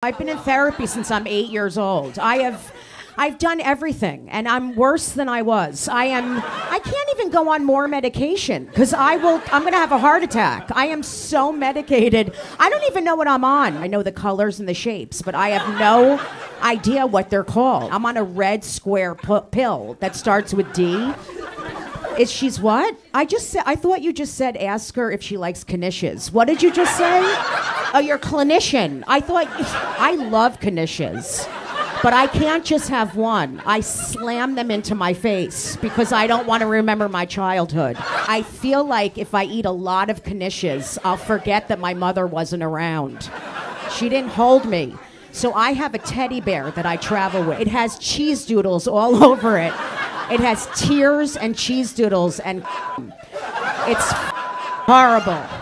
I've been in therapy since I'm 8 years old. I've done everything, and I'm worse than I was. I can't even go on more medication, because I'm gonna have a heart attack. I am so medicated. I don't even know what I'm on. I know the colors and the shapes, but I have no idea what they're called. I'm on a red square pill that starts with D. She's what? I thought you just said ask her if she likes knishs. What did you just say? Oh, you're clinician. I love knishs, but I can't just have one. I slam them into my face because I don't want to remember my childhood. I feel like if I eat a lot of knishs, I'll forget that my mother wasn't around. She didn't hold me. So I have a teddy bear that I travel with. It has cheese doodles all over it. It has tears and cheese doodles and it's horrible.